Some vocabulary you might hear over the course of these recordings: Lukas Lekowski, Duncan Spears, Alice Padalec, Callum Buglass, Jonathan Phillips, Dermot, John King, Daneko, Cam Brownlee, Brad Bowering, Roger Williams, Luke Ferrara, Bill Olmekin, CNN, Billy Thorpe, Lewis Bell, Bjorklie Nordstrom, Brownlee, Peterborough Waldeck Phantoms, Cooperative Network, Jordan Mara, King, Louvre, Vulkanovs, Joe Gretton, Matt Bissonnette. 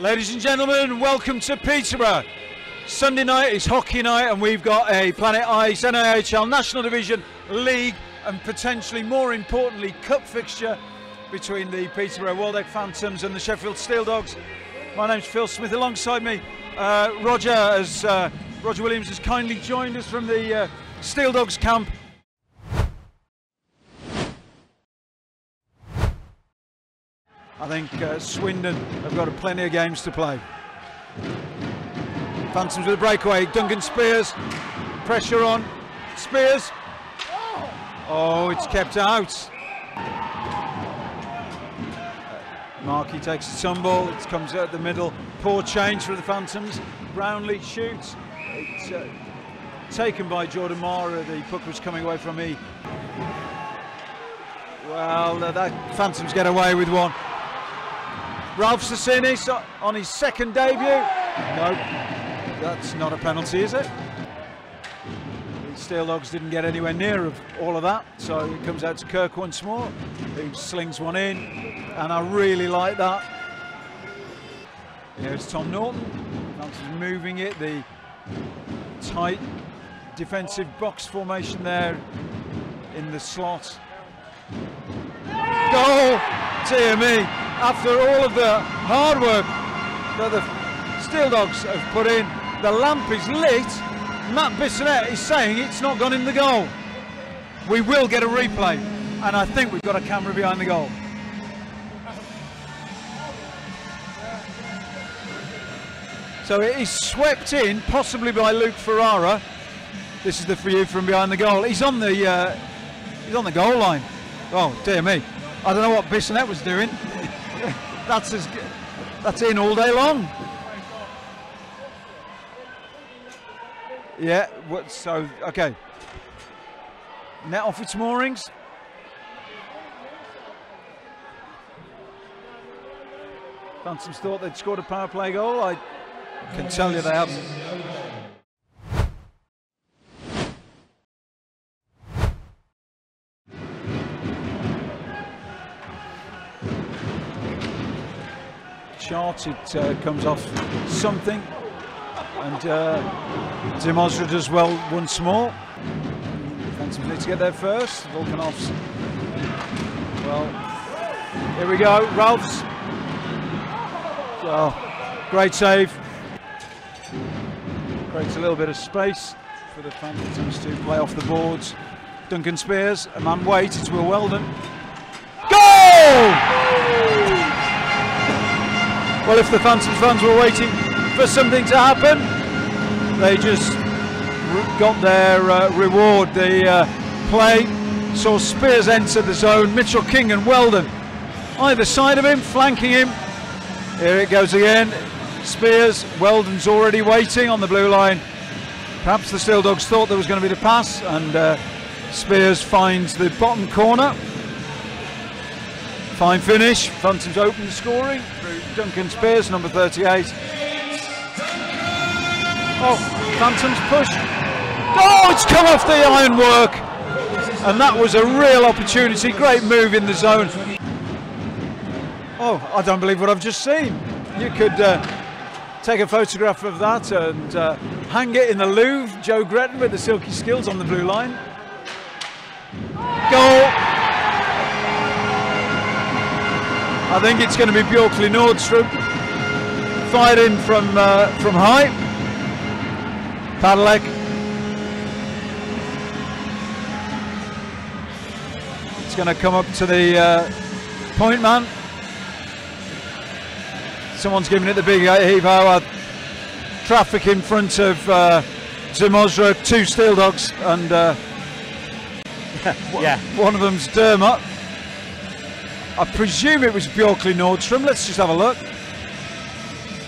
Ladies and gentlemen, welcome to Peterborough. Sunday night is hockey night and we've got a Planet Ice NIHL National Division League and potentially, more importantly, cup fixture between the Peterborough Waldeck Phantoms and the Sheffield Steeldogs. My name's Phil Smith. Alongside me, Roger Williams has kindly joined us from the Steeldogs camp. I think Swindon have got plenty of games to play. Phantoms with a breakaway. Duncan Spears, pressure on. Spears. Oh, it's kept out. Markey takes a tumble. It comes out the middle. Poor change for the Phantoms. Brownlee shoots. It's taken by Jordan Mara. The puck was coming away from me. Well, that Phantoms get away with one. Ralfs Sasinis on his second debut. No, that's not a penalty, is it? The Steeldogs didn't get anywhere near of all of that, so it comes out to Kirk once more, who slings one in, and I really like that. Here's Tom Norton. Phantoms moving it, the tight defensive box formation there in the slot. Goal! Dear me! After all of the hard work that the Steeldogs have put in, the lamp is lit. Matt Bissonnette is saying it's not gone in the goal. We will get a replay, and I think we've got a camera behind the goal. So it is swept in, possibly by Luke Ferrara. This is the view from behind the goal. He's on the goal line. Oh dear me! I don't know what Bissonnette was doing. That's in all day long. Yeah, so okay. Net off its moorings. Phantoms thought they'd scored a power play goal. I can tell you they haven't. Shot, it comes off something, and Zamozra does well once more. Phantoms need to get there first. Vulkanovs. Well, here we go. Ralfs. Well, great save. Creates a little bit of space for the Phantoms to play off the boards. Duncan Spears, a man waits. It's Will Weldon. Goal! Well, if the Phantoms fans were waiting for something to happen, they just got their reward. The play saw Spears enter the zone, Mitchell, King and Weldon either side of him, flanking him. Here it goes again. Spears, Weldon's already waiting on the blue line. Perhaps the Steeldogs thought there was going to be the pass, and Spears finds the bottom corner. Fine finish. Phantoms open the scoring through Duncan Spears, number 38. Oh, Phantoms push. Oh, it's come off the ironwork, and that was a real opportunity. Great move in the zone. Oh, I don't believe what I've just seen. You could take a photograph of that and hang it in the Louvre. Joe Gretton with the silky skills on the blue line. Goal. I think it's going to be Bjorklie Nordstrom, fired in from high. Padalec. It's going to come up to the point man. Someone's giving it the big heave-ho. Traffic in front of Zamozra, two Steeldogs, and one of them's Dermot. I presume it was Bjorklie Nordstrom. Let's just have a look.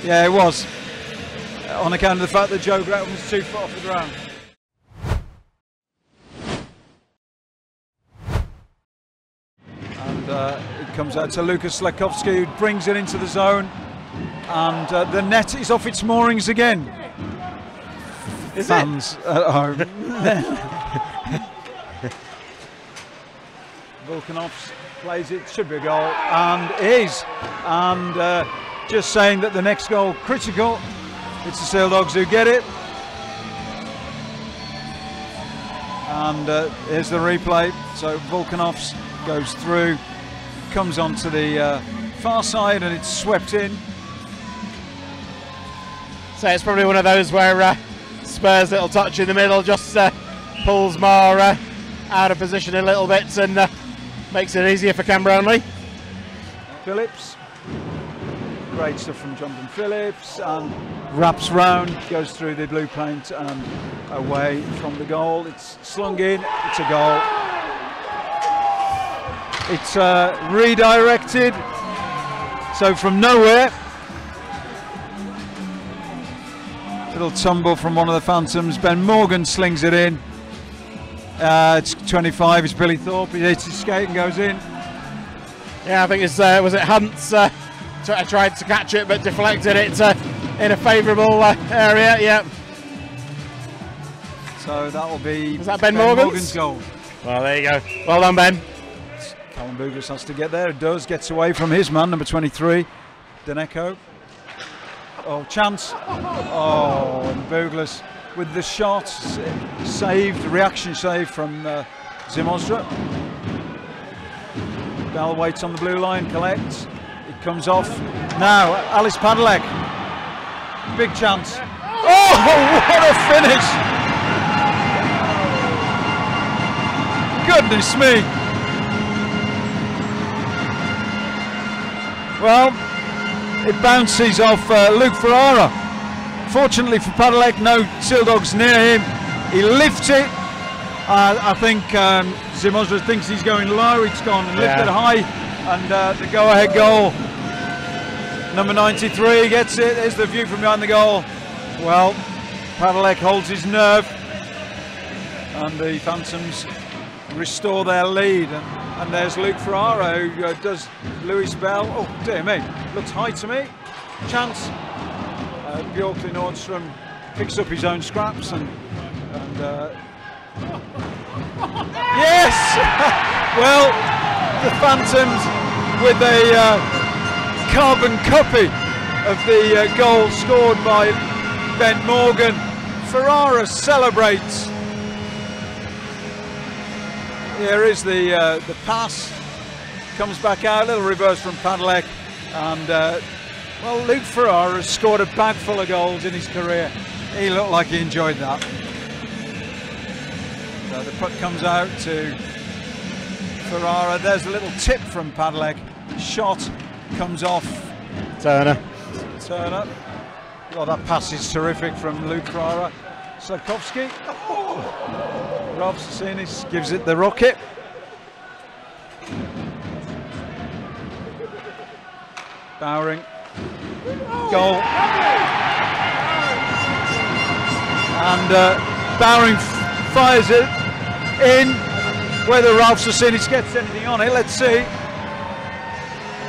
Yeah, it was. On account of the fact that Joe Gretton was 2 foot off the ground. And it comes out to Lukas Lekowski, who brings it into the zone. And the net is off its moorings again. Is Fans it? At home. Vulkanovs plays it, should be a goal, and is. And Just saying that the next goal critical. It's the Steeldogs who get it. And here's the replay. So Vulkanovs goes through, comes onto the far side, and it's swept in. So it's probably one of those where Spurs little touch in the middle just pulls Mara out of position a little bit and makes it easier for Cam Brownlee. Phillips, great stuff from Jonathan Phillips, and wraps round, goes through the blue paint and away from the goal. It's slung in, it's a goal. It's redirected, so from nowhere. Little tumble from one of the Phantoms. Ben Morgan slings it in. It's 25, it's Billy Thorpe, he hits his skate and goes in. Yeah, I think it's, was it Hunt's tried to catch it but deflected it in a favourable area, yeah. So that'll be Ben Morgan's goal. Well, there you go. Well done, Ben. Callum Buglass has to get there, it does, gets away from his man, number 23, Daneko. Oh, chance. Oh, and Buglass with the shot saved, reaction save from Zamozra. Bell waits on the blue line, collects, it comes off. Now, Alice Padalec, big chance. Oh, what a finish! Goodness me! Well, it bounces off Luke Ferrara. Fortunately for Padalec, no Steeldogs near him. He lifts it. I think Zamozra thinks he's going low. It's gone and lifted high, and the go-ahead goal. Number 93 gets it. There's the view from behind the goal. Well, Padalec holds his nerve, and the Phantoms restore their lead. And there's Luke Ferrara, who does Lewis Bell. Oh dear me, looks high to me. Chance. Bjorklie Nordstrom picks up his own scraps and yes! Well, the Phantoms with a carbon copy of the goal scored by Ben Morgan. Ferrara celebrates. Here is the pass. Comes back out, a little reverse from Padalec, and well, Luke Ferrara has scored a bag full of goals in his career. He looked like he enjoyed that. So the puck comes out to Ferrara. There's a little tip from Padalec. Shot comes off. Turner. Oh, that pass is terrific from Luke Ferrara. Lekowski. Oh. Ralfs Sasinis gives it the rocket. Bowering. Goal. And Bowering fires it in. Whether Ralfs Sasinis gets anything on it, let's see.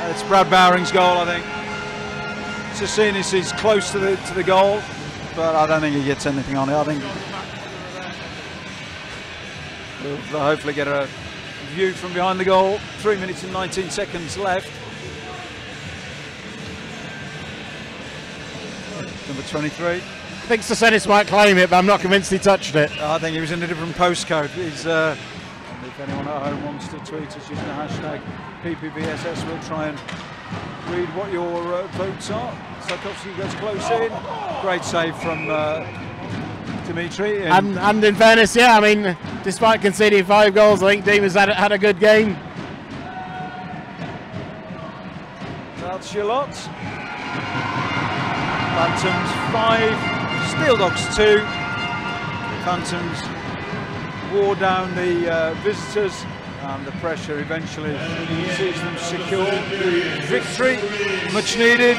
It's Brad Bowering's goal, I think. Sasinis is close to the goal, but I don't think he gets anything on it. I think we'll hopefully get a view from behind the goal. 3 minutes and 19 seconds left. Number 23. I think Sasinis might claim it, but I'm not convinced he touched it. I think he was in a different postcode. He's, if anyone at home wants to tweet us using the hashtag PPBSS, we'll try and read what your votes are. Lekowski goes close in. Great save from Dimitri. And in fairness, yeah, I mean, despite conceding 5 goals, I think Dimitri had a good game. That's your lot. Phantoms 5, Steeldogs 2. Phantoms wore down the visitors, and the pressure eventually sees them secure the victory, much needed.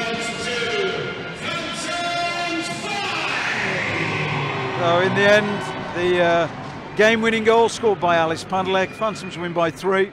So in the end, the game-winning goal scored by Alice Padalec. Phantoms win by 3.